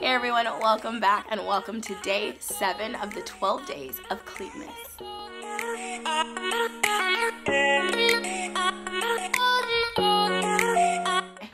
Hey everyone, welcome back and welcome to day 7 of the 12 days of CLEAN-MAS.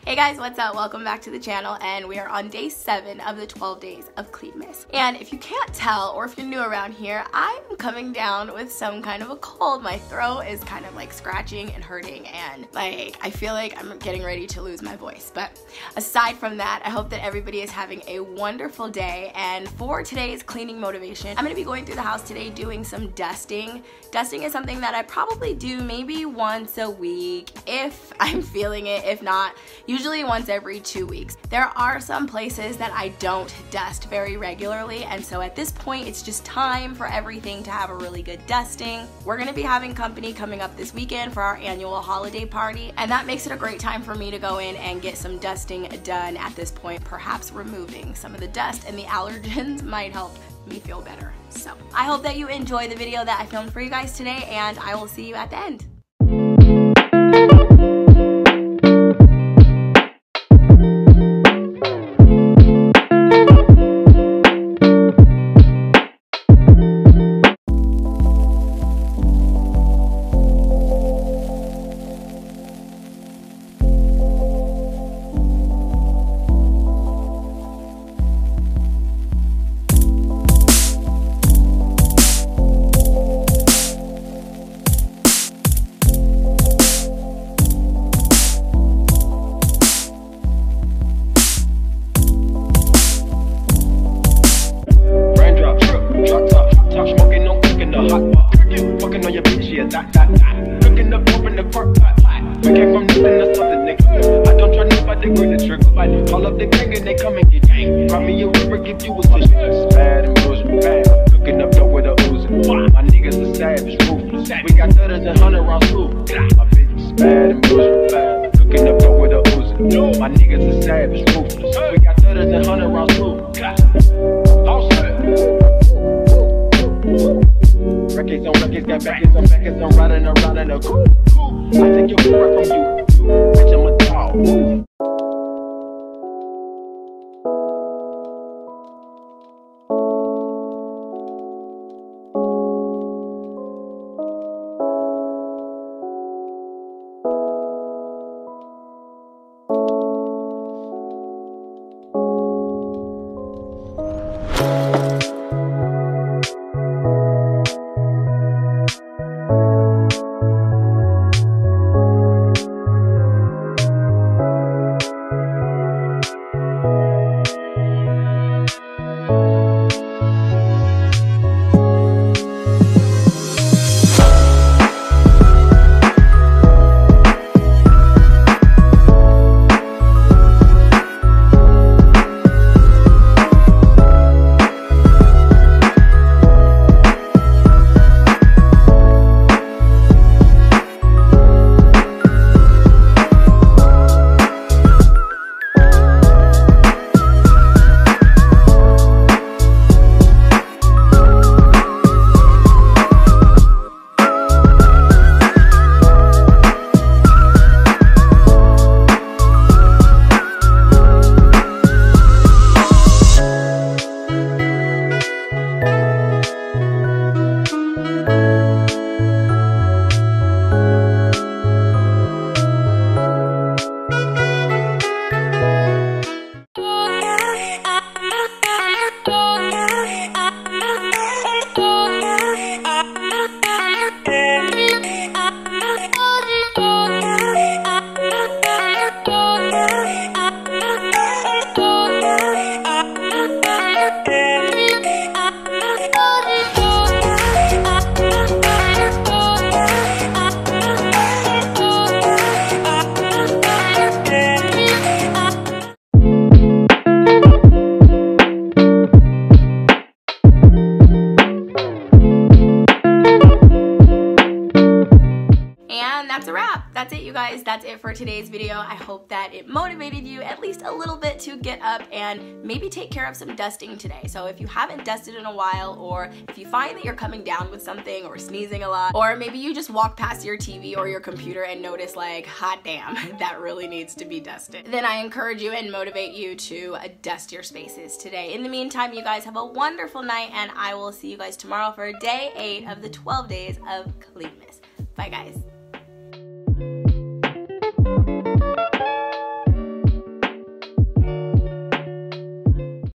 Hey guys, what's up? Welcome back to the channel, and we are on day 7 of the 12 days of CLEAN-MAS. And if you can't tell, or if you're new around here, I'm coming down with some kind of a cold. My throat is kind of like scratching and hurting, and like I feel like I'm getting ready to lose my voice. But aside from that, I hope that everybody is having a wonderful day. And for today's cleaning motivation, I'm gonna be going through the house today doing some dusting. Dusting is something that I probably do maybe once a week if I'm feeling it. If not, usually once every 2 weeks. There are some places that I don't dust very regularly, and so at this point it's just time for everything to have a really good dusting. We're gonna be having company coming up this weekend for our annual holiday party, and that makes it a great time for me to go in and get some dusting done at this point. Perhaps removing some of the dust and the allergens might help me feel better. So I hope that you enjoy the video that I filmed for you guys today, and I will see you at the end. My niggas are savage, ruthless. We got 30 and 100 rounds too. All set. Records on records, got backers on backers. I'm riding around in a coupe. I take your word right from you. Bitch, I'm a dog. that's it for today's video. I hope that it motivated you at least a little bit to get up and maybe take care of some dusting today. So if you haven't dusted in a while, or if you find that you're coming down with something or sneezing a lot, or maybe you just walk past your TV or your computer and notice like, hot damn, that really needs to be dusted, then I encourage you and motivate you to dust your spaces today. In the meantime, you guys have a wonderful night, and I will see you guys tomorrow for day 8 of the 12 days of CLEAN-MAS. Bye guys.